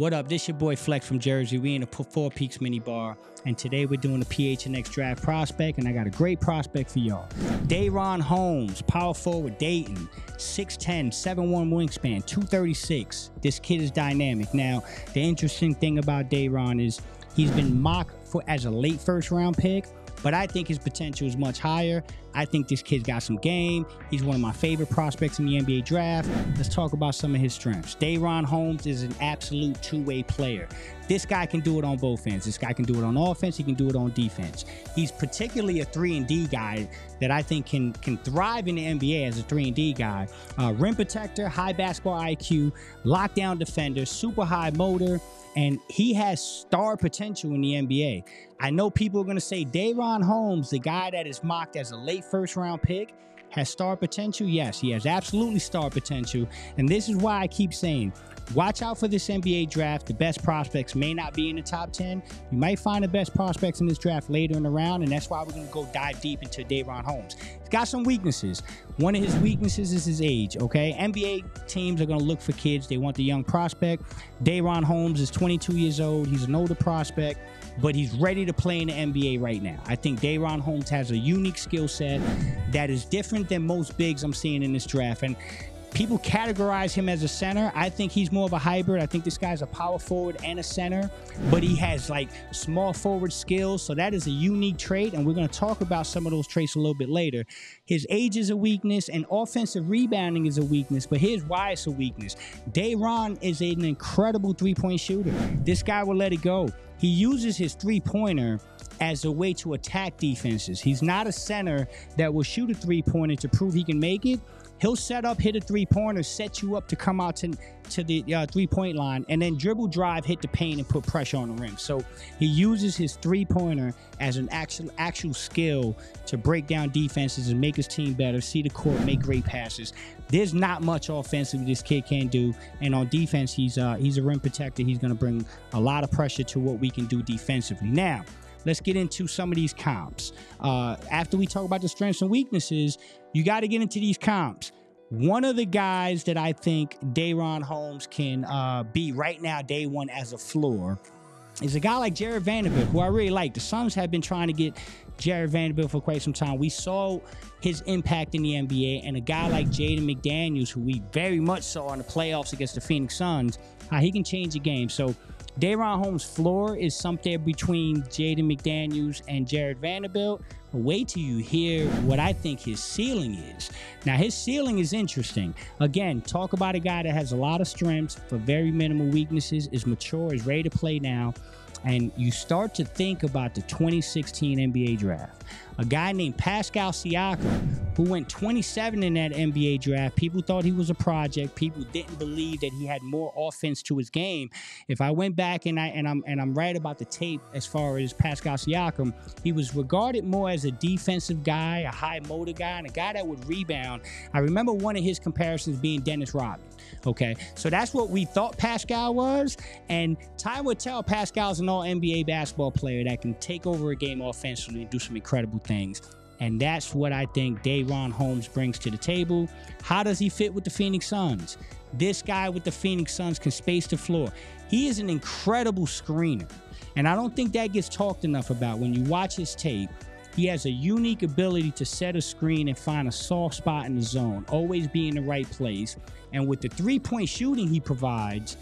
What up? This your boy Flex from Jersey. We in the Four Peaks Mini Bar, and today we're doing a PHNX draft prospect, and I got a great prospect for y'all. DaRon Holmes, power forward, Dayton, 6'10", 7'1", wingspan, 236. This kid is dynamic. Now, the interesting thing about DaRon is he's been mocked as a late first-round pick, but I think his potential is much higher. I think this kid's got some game. He's one of my favorite prospects in the NBA draft. Let's talk about some of his strengths. DaRon Holmes is an absolute two-way player. This guy can do it on both ends. This guy can do it on offense. He can do it on defense. He's particularly a 3-and-D guy that I think can thrive in the NBA as a 3-and-D guy. Rim protector, high basketball IQ, lockdown defender, super high motor, and he has star potential in the NBA. I know people are going to say DaRon Holmes, the guy that is mocked as a late first-round pick, has star potential. Yes, he has absolutely star potential, and this is why I keep saying, watch out for this NBA draft. The best prospects may not be in the top 10. You might find the best prospects in this draft later in the round, and that's why we're going to go dive deep into DaRon Holmes. He's got some weaknesses. One of his weaknesses is his age, okay? NBA teams are going to look for kids. They want the young prospect. DaRon Holmes is 22 years old. He's an older prospect, but he's ready to play in the NBA right now. I think DaRon Holmes has a unique skill set that is different than most bigs I'm seeing in this draft. And people categorize him as a center. I think he's more of a hybrid. I think this guy's a power forward and a center, but he has like small forward skills. So that is a unique trait, and we're going to talk about some of those traits a little bit later. His age is a weakness, and offensive rebounding is a weakness, but here's why it's a weakness. DaRon is an incredible three-point shooter. This guy will let it go. He uses his three-pointer as a way to attack defenses. He's not a center that will shoot a three-pointer to prove he can make it. He'll set up, hit a three-pointer, set you up to come out to the three-point line, and then dribble drive, hit the paint, and put pressure on the rim. So he uses his three-pointer as an actual skill to break down defenses and make his team better, see the court, make great passes. There's not much offensively this kid can do, and on defense, he's a rim protector. He's going to bring a lot of pressure to what we can do defensively. Now, let's get into some of these comps. After we talk about the strengths and weaknesses, you got to get into these comps. One of the guys that I think DaRon Holmes can be right now, day one, as a floor, is a guy like Jared Vanderbilt, who I really like. The Suns have been trying to get Jared Vanderbilt for quite some time. We saw his impact in the NBA, and a guy like Jaden McDaniels, who we very much saw in the playoffs against the Phoenix Suns, how he can change the game. So DaRon Holmes' floor is something between Jaden McDaniels and Jared Vanderbilt. Wait till you hear what I think his ceiling is. Now, his ceiling is interesting. Again, talk about a guy that has a lot of strengths for very minimal weaknesses, is mature, is ready to play now, and you start to think about the 2016 NBA draft. A guy named Pascal Siakam, who went 27 in that NBA draft. People thought he was a project. People didn't believe that he had more offense to his game. If I went back and I'm right about the tape as far as Pascal Siakam, he was regarded more as a defensive guy, a high motor guy, and a guy that would rebound. I remember one of his comparisons being Dennis Rodman. Okay, so that's what we thought Pascal was, and time would tell Pascal's an all-NBA basketball player that can take over a game offensively and do some incredible things. And that's what I think DaRon Holmes brings to the table. How does he fit with the Phoenix Suns? This guy with the Phoenix Suns can space the floor. He is an incredible screener, and I don't think that gets talked enough about. When you watch his tape, he has a unique ability to set a screen and find a soft spot in the zone, always be in the right place. And with the three-point shooting he provides,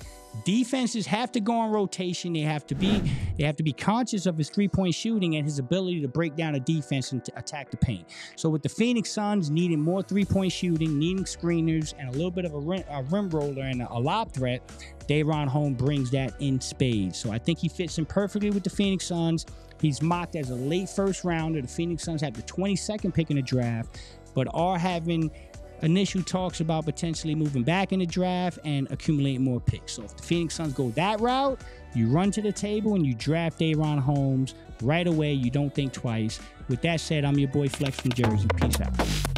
defenses have to go on rotation. They have to be conscious of his three-point shooting and his ability to break down a defense and to attack the paint. So with the Phoenix Suns needing more three-point shooting, needing screeners, and a little bit of a rim roller and a lob threat, DaRon Holmes brings that in spades. So I think he fits in perfectly with the Phoenix Suns. He's mocked as a late first rounder. The Phoenix Suns have the 22nd pick in the draft, but are having initial talks about potentially moving back in the draft and accumulating more picks. So if the Phoenix Suns go that route, you run to the table and you draft DaRon Holmes right away. You don't think twice. With that said, I'm your boy Flex from Jersey. Peace out.